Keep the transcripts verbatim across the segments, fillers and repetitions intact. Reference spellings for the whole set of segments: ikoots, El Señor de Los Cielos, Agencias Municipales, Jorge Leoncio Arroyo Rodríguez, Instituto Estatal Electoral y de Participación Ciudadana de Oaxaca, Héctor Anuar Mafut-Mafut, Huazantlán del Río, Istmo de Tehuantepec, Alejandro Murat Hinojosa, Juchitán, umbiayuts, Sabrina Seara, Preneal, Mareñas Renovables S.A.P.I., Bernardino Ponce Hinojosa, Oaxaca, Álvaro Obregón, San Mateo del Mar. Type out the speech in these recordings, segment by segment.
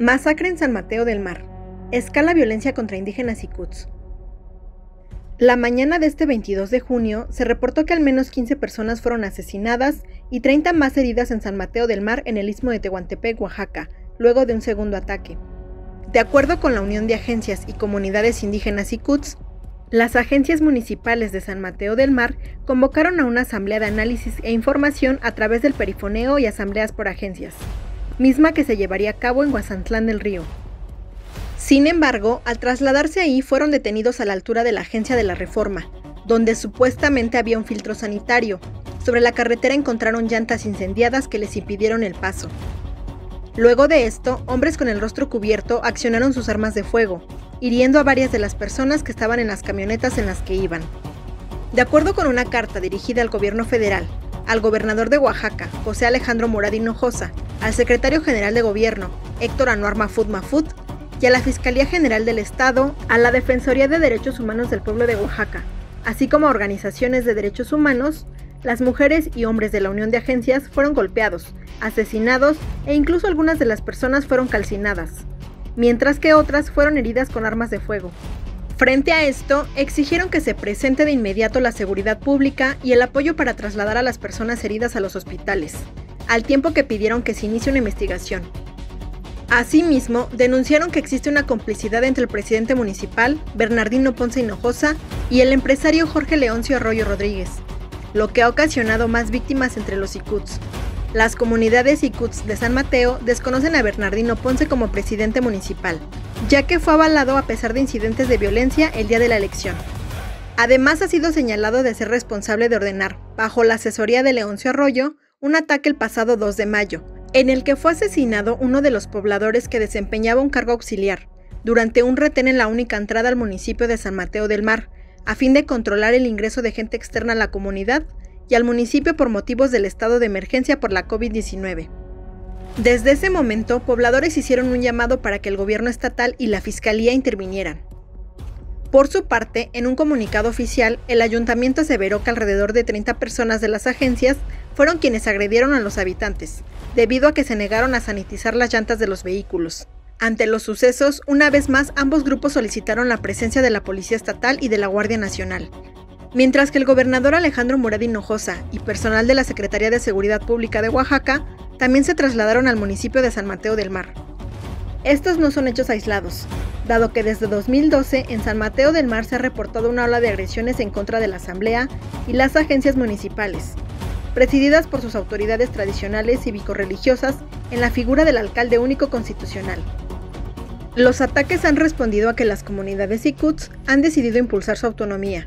Masacre en San Mateo del Mar. Escala violencia contra indígenas ikoots. La mañana de este veintidós de junio se reportó que al menos quince personas fueron asesinadas y treinta más heridas en San Mateo del Mar en el Istmo de Tehuantepec, Oaxaca, luego de un segundo ataque. De acuerdo con la Unión de Agencias y Comunidades Indígenas ikoots, las agencias municipales de San Mateo del Mar convocaron a una asamblea de análisis e información a través del perifoneo y asambleas por agencias, misma que se llevaría a cabo en Huazantlán del Río. Sin embargo, al trasladarse ahí fueron detenidos a la altura de la Agencia de la Reforma, donde supuestamente había un filtro sanitario. Sobre la carretera encontraron llantas incendiadas que les impidieron el paso. Luego de esto, hombres con el rostro cubierto accionaron sus armas de fuego, hiriendo a varias de las personas que estaban en las camionetas en las que iban. De acuerdo con una carta dirigida al gobierno federal, al gobernador de Oaxaca, José Alejandro Murat Hinojosa, al secretario general de gobierno, Héctor Anuar Mafut-Mafut, y a la Fiscalía General del Estado, a la Defensoría de Derechos Humanos del Pueblo de Oaxaca, así como a organizaciones de derechos humanos, las mujeres y hombres de la Unión de Agencias fueron golpeados, asesinados e incluso algunas de las personas fueron calcinadas, mientras que otras fueron heridas con armas de fuego. Frente a esto, exigieron que se presente de inmediato la seguridad pública y el apoyo para trasladar a las personas heridas a los hospitales, al tiempo que pidieron que se inicie una investigación. Asimismo, denunciaron que existe una complicidad entre el presidente municipal, Bernardino Ponce Hinojosa, y el empresario Jorge Leoncio Arroyo Rodríguez, lo que ha ocasionado más víctimas entre los ikoots. Las comunidades ikoots de San Mateo desconocen a Bernardino Ponce como presidente municipal, ya que fue avalado a pesar de incidentes de violencia el día de la elección. Además, ha sido señalado de ser responsable de ordenar, bajo la asesoría de Leoncio Arroyo, un ataque el pasado dos de mayo, en el que fue asesinado uno de los pobladores que desempeñaba un cargo auxiliar, durante un retén en la única entrada al municipio de San Mateo del Mar, a fin de controlar el ingreso de gente externa a la comunidad y al municipio por motivos del estado de emergencia por la COVID diecinueve. Desde ese momento, pobladores hicieron un llamado para que el gobierno estatal y la fiscalía intervinieran. Por su parte, en un comunicado oficial, el ayuntamiento aseveró que alrededor de treinta personas de las agencias fueron quienes agredieron a los habitantes, debido a que se negaron a sanitizar las llantas de los vehículos. Ante los sucesos, una vez más, ambos grupos solicitaron la presencia de la Policía Estatal y de la Guardia Nacional. Mientras que el gobernador Alejandro Murat Hinojosa y personal de la Secretaría de Seguridad Pública de Oaxaca también se trasladaron al municipio de San Mateo del Mar. Estos no son hechos aislados, dado que desde dos mil doce en San Mateo del Mar se ha reportado una ola de agresiones en contra de la Asamblea y las agencias municipales, presididas por sus autoridades tradicionales cívico-religiosas en la figura del alcalde único constitucional. Los ataques han respondido a que las comunidades ikoots han decidido impulsar su autonomía,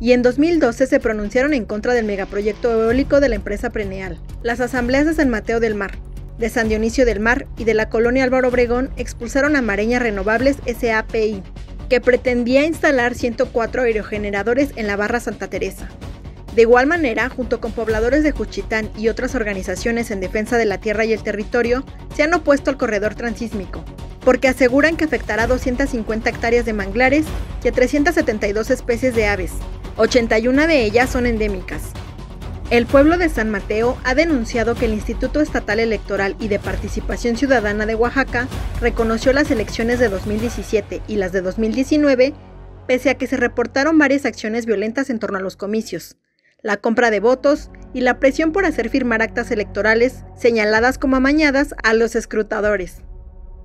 y en dos mil doce se pronunciaron en contra del megaproyecto eólico de la empresa Preneal. Las asambleas de San Mateo del Mar, de San Dionisio del Mar y de la colonia Álvaro Obregón expulsaron a Mareñas Renovables S A P I, que pretendía instalar ciento cuatro aerogeneradores en la barra Santa Teresa. De igual manera, junto con pobladores de Juchitán y otras organizaciones en defensa de la tierra y el territorio, se han opuesto al corredor transísmico, porque aseguran que afectará a doscientas cincuenta hectáreas de manglares y a trescientas setenta y dos especies de aves, ochenta y una de ellas son endémicas. El pueblo de San Mateo ha denunciado que el Instituto Estatal Electoral y de Participación Ciudadana de Oaxaca reconoció las elecciones de dos mil diecisiete y las de dos mil diecinueve, pese a que se reportaron varias acciones violentas en torno a los comicios, la compra de votos y la presión por hacer firmar actas electorales señaladas como amañadas a los escrutadores.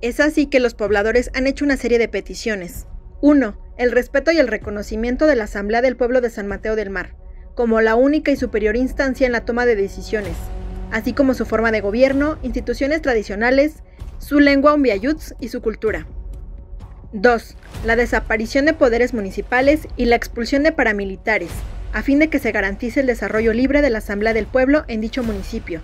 Es así que los pobladores han hecho una serie de peticiones. uno. El respeto y el reconocimiento de la Asamblea del Pueblo de San Mateo del Mar como la única y superior instancia en la toma de decisiones, así como su forma de gobierno, instituciones tradicionales, su lengua umbiayuts y su cultura. dos. La desaparición de poderes municipales y la expulsión de paramilitares, a fin de que se garantice el desarrollo libre de la Asamblea del Pueblo en dicho municipio.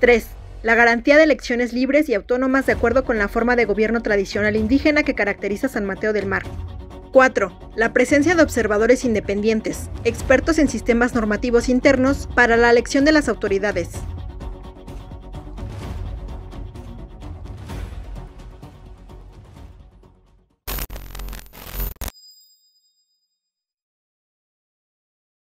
tres. La garantía de elecciones libres y autónomas de acuerdo con la forma de gobierno tradicional indígena que caracteriza San Mateo del Mar. cuatro. La presencia de observadores independientes, expertos en sistemas normativos internos para la elección de las autoridades.